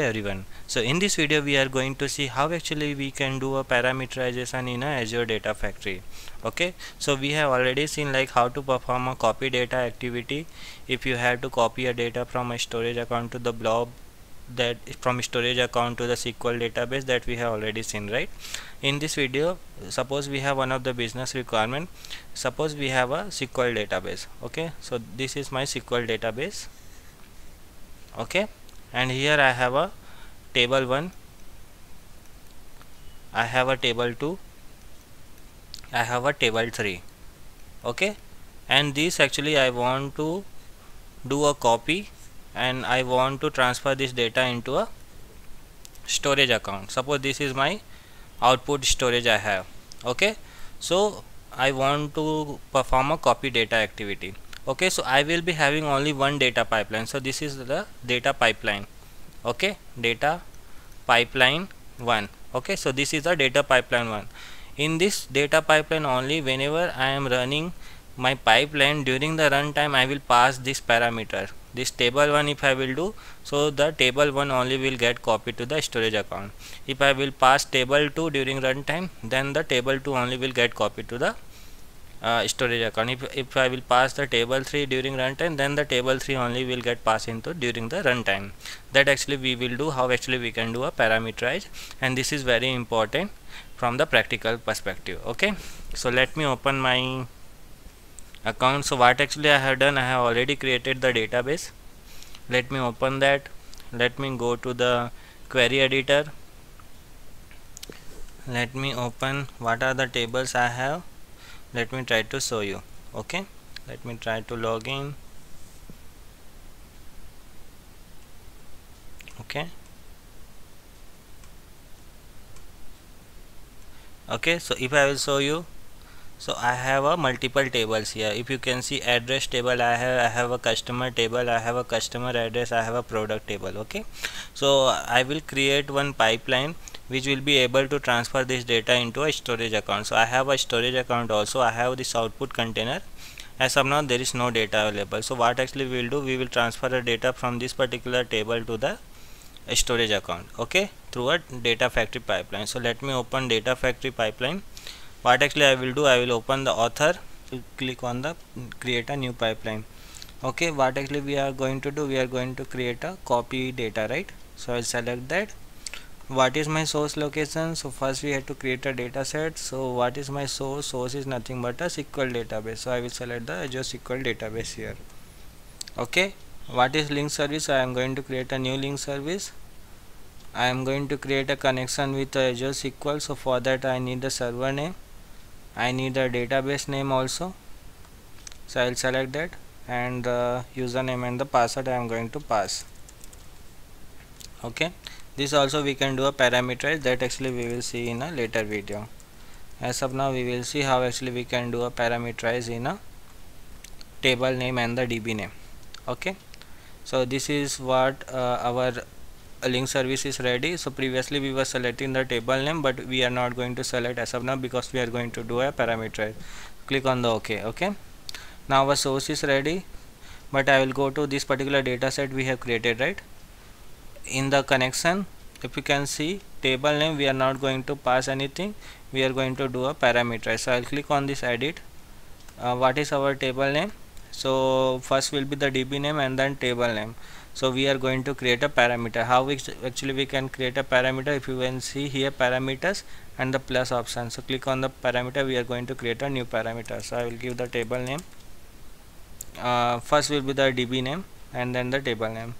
Hey everyone, so in this video we are going to see how actually we can do a parameterization in a Azure Data Factory. Okay, so we have already seen like how to perform a copy data activity if you have to copy a data from a storage account to the blob, that from storage account to the SQL database, that we have already seen, right? In this video, suppose we have one of the business requirement. Suppose we have a SQL database. Okay, so this is my SQL database. Okay, and here I have a table 1, I have a table 2, I have a table 3. Okay, and this actually I want to do a copy and I want to transfer this data into a storage account. Suppose this is my output storage I have. Okay, so I want to perform a copy data activity. Okay, so I will be having only one data pipeline. So this is the data pipeline. Okay, data pipeline 1. Okay, so this is the data pipeline 1. In this data pipeline only, whenever I am running my pipeline, during the runtime I will pass this parameter. This table 1 if I will do, so the table 1 only will get copied to the storage account. If I will pass table 2 during runtime, then the table 2 only will get copied to the storage account. If I will pass the table 3 during runtime, then the table 3 only will get passed into during the runtime. That actually we will do how actually we can do a parameterize, and this is very important from the practical perspective. Okay, so let me open my account. So what actually I have done, I have already created the database. Let me open that. Let me go to the query editor. Let me open what are the tables I have. Let me try to show you. Okay, let me try to log in. Okay, okay, so if I will show you, so I have a multiple tables here. If you can see, address table I have a customer table, I have a customer address, I have a product table. Okay, so I will create one pipeline which will be able to transfer this data into a storage account. So I have a storage account also, I have this output container. As of now there is no data available, so what actually we will do, we will transfer the data from this particular table to the storage account, okay, through a data factory pipeline. So let me open data factory pipeline. What actually I will do, I will open the author, click on the create a new pipeline. Okay, what actually we are going to do, we are going to create a copy data, right? So I'll select that. What is my source location? So first we have to create a data set. So what is my source? Source is nothing but a SQL database. So I will select the Azure SQL database here. Okay, what is link service? I am going to create a new link service. I am going to create a connection with Azure SQL. So for that I need the server name, I need the database name also. So I will select that, and the username and the password I am going to pass. Okay, this also we can do a parameterize, that actually we will see in a later video. As of now we will see how actually we can do a parameterize in a table name and the DB name. Okay, so this is what our link service is ready. So previously we were selecting the table name, but we are not going to select as of now because we are going to do a parameterize. Click on the OK. Okay, now our source is ready, but I will go to this particular data set we have created, right? In the connection, if you can see, table name we are not going to pass anything, we are going to do a parameterize. So I'll click on this edit. What is our table name? So first will be the DB name and then table name. So we are going to create a parameter. How actually we can create a parameter? If you can see here, parameters and the plus option. So click on the parameter, we are going to create a new parameter. So I will give the table name. First will be the DB name and then the table name.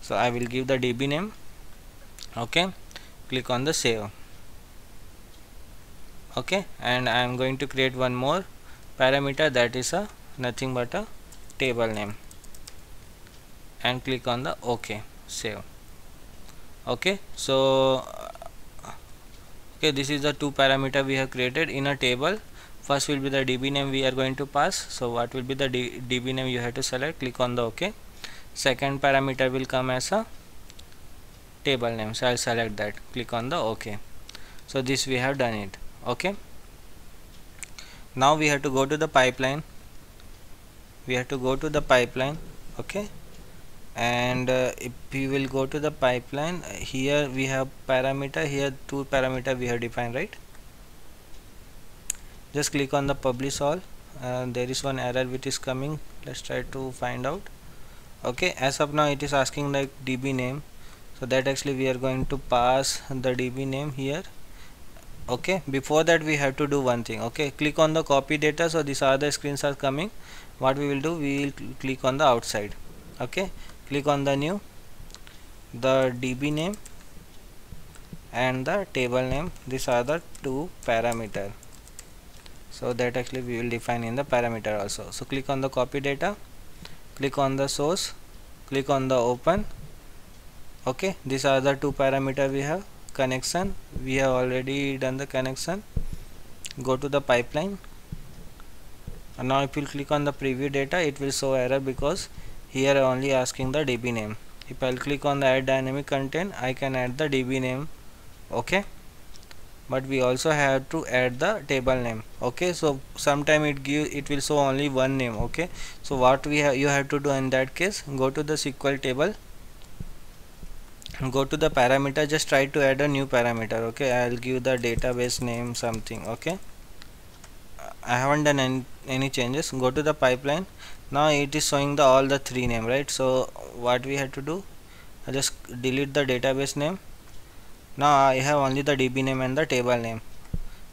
So I will give the DB name. Okay, click on the save. Okay, and I am going to create one more parameter, that is a nothing but a table name, and click on the OK, save. Okay, so okay, this is the two parameter we have created in a table. First will be the DB name we are going to pass. So what will be the DB name, you have to select, click on the OK. Second parameter will come as a table name, so I'll select that, click on the OK. So this we have done it. Okay, now we have to go to the pipeline. Okay, and if we will go to the pipeline, here we have parameter, here two parameter we have defined, right? Just click on the publish all. There is one error which is coming. Let's try to find out. Okay, as of now it is asking like DB name, so that actually we are going to pass the DB name here. Okay, before that we have to do one thing. Okay, click on the copy data. So these are the screens are coming. What we will do, we will click on the outside. Okay, click on the new, the DB name and the table name. These are the two parameter, so that actually we will define in the parameter also. So click on the copy data, click on the source, click on the open. Okay, these are the two parameter we have. Connection, we have already done the connection. Go to the pipeline, and now if you click on the preview data, it will show error because here I only asking the DB name. If I'll click on the add dynamic content, I can add the DB name. Okay, but we also have to add the table name. Okay, so sometime it will show only one name. Okay, so what you have to do in that case, go to the SQL table, go to the parameter, just try to add a new parameter. Okay, I'll give the database name something. Okay, I haven't done any changes. Go to the pipeline. Now it is showing the all the three name, right? So what we have to do, I just delete the database name. Now I have only the DB name and the table name.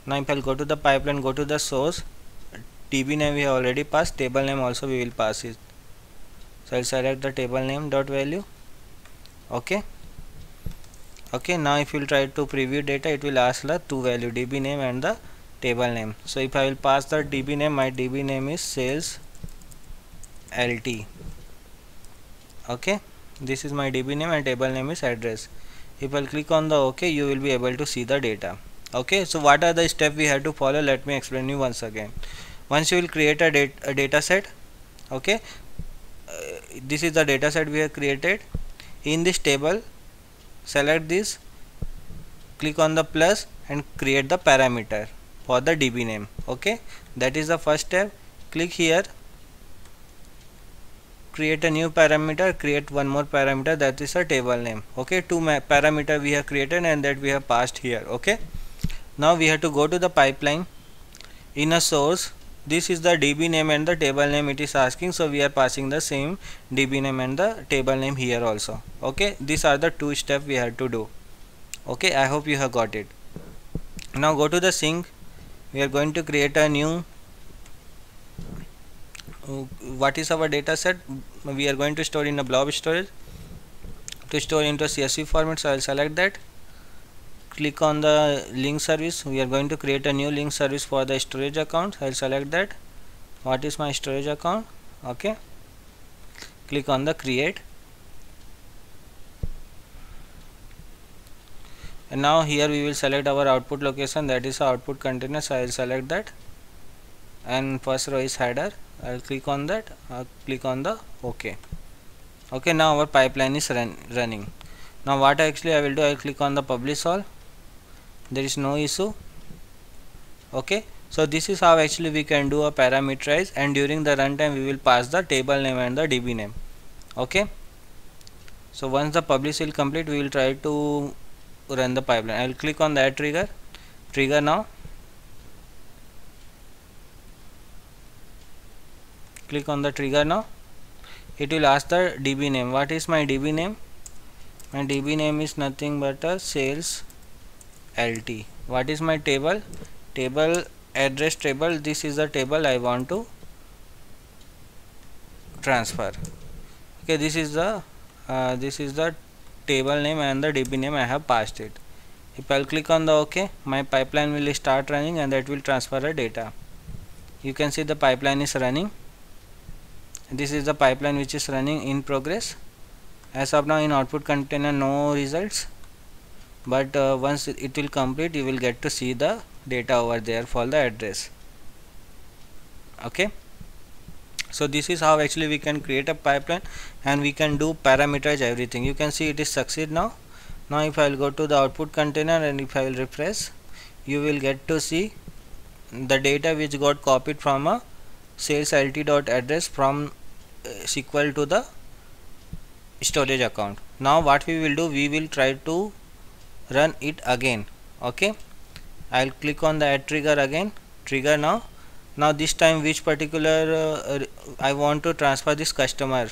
Now if I'll go to the pipeline, go to the source, DB name we have already passed, table name also we will pass it. So I'll select the table name dot value. Okay. Okay, now if you'll try to preview data, it will ask the two value, DB name and the table name. So if I will pass the DB name, my DB name is sales LT. Okay, this is my DB name and table name is address. If I'll click on the OK, you will be able to see the data. Okay, so what are the steps we have to follow? Let me explain you once again. Once you will create a data set. Okay, this is the data set we have created. In this table, select this, click on the plus and create the parameter for the DB name. Okay, that is the first step. Click here, create a new parameter, create one more parameter, that is a table name. Okay, two parameter we have created and that we have passed here. Okay, now we have to go to the pipeline. In a source, this is the DB name and the table name it is asking, so we are passing the same DB name and the table name here also. Okay, these are the two steps we have to do. Okay, I hope you have got it. Now go to the sync. We are going to create a new, what is our data set, we are going to store in a blob storage, to store into CSV format. So I'll select that, click on the link service. We are going to create a new link service for the storage account. I'll select that, what is my storage account. Okay, click on the create, and now here we will select our output location, that is output container. So I'll select that, and first row is header. I'll click on that, I'll click on the OK. Okay, now our pipeline is running. Now what actually I will do, I'll click on the publish all. There is no issue. Okay, so this is how actually we can do a parameterize, and during the runtime we will pass the table name and the DB name. Okay, so once the publish will complete, we will try to run the pipeline. I'll click on that trigger now. Click on the trigger now. It will ask the DB name. What is my DB name? My DB name is nothing but a sales LT. What is my table? Table address table. This is the table I want to transfer. Okay, this is the table name and the DB name. I have passed it. If I'll click on the OK, my pipeline will start running and that will transfer the data. You can see the pipeline is running. This is the pipeline which is running in progress. As of now in output container no results, but once it will complete, you will get to see the data over there for the address. Okay, so this is how actually we can create a pipeline and we can do parameterize everything. You can see it is succeed now. Now if I will go to the output container and if I will refresh, you will get to see the data which got copied from a sales LT dot address from SQL to the storage account. Now what we will do, we will try to run it again. Okay, I'll click on the add trigger again, trigger now. This time which particular I want to transfer this customer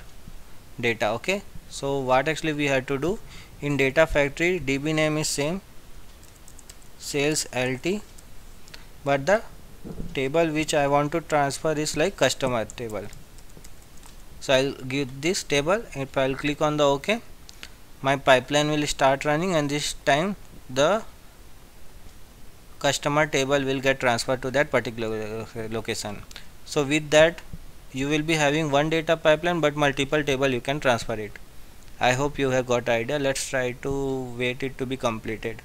data. Okay, so what actually we had to do in Data Factory, DB name is same, SalesLT, but the table which I want to transfer is like customer table. So I'll give this table. If I'll click on the OK, my pipeline will start running, and this time the customer table will get transferred to that particular location. So with that, you will be having one data pipeline, but multiple table you can transfer it. I hope you have got idea. Let's try to wait it to be completed.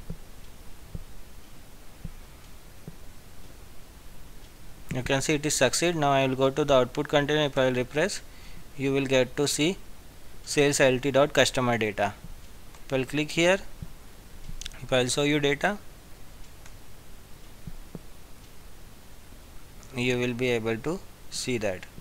You can see it is succeed. Now I will go to the output container. If I will refresh, you will get to see salesLT.customer data. If I will click here, if I will show you data, you will be able to see that.